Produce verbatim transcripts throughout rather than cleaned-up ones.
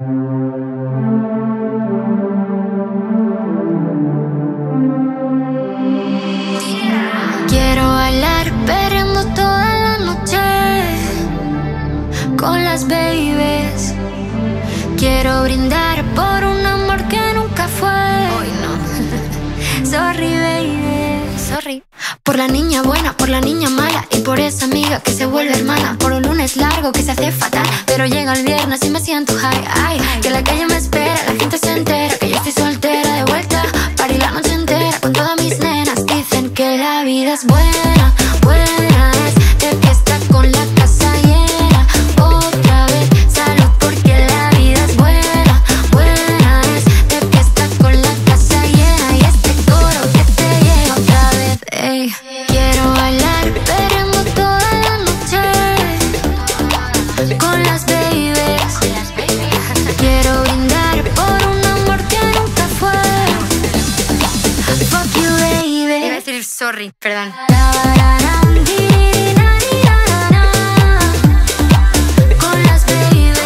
Quiero bailar perreando toda la noche con las babies. Quiero brindar por un amor que nunca fue. Hoy no. Sorry, baby. Sorry. Por la niña buena, por la niña mala, y por esa amiga que se vuelve hermana. Por un lunes largo que se hace fatal, pero llega el viernes y me siento high. Ay, que la calle me espera, la gente se entera que yo estoy soltera. De vuelta, party la noche entera con todas mis nenas. Dicen que la vida es buena, buena es de fiesta con la casa llena. Otra vez, salud, porque la vida es buena, buena es de fiesta con la casa llena. Y este coro que te llega otra vez, ey. Quiero bailar perreando toda la noche con las babies. Quiero brindar por un amor que nunca fue. Fuck you, baby. Iba a decir sorry, perdón. Con las babies. Con las babies.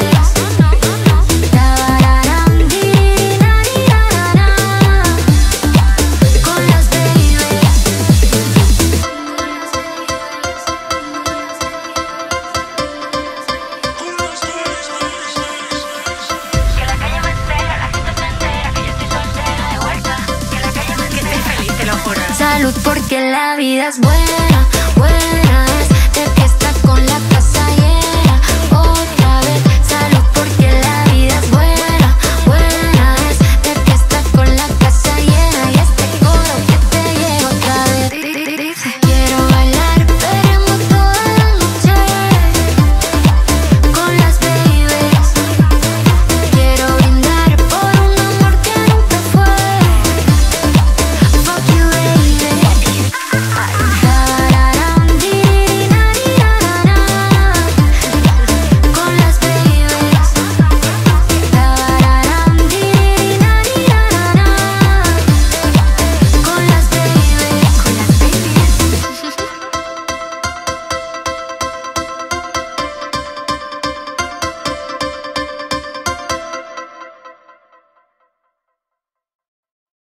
Que la calle me espera, la gente se entera que yo estoy soltera. De vuelta, que la calle me espera, que estoy feliz, te lo juro. Salud, porque la vida es buena, buena es de fiesta con la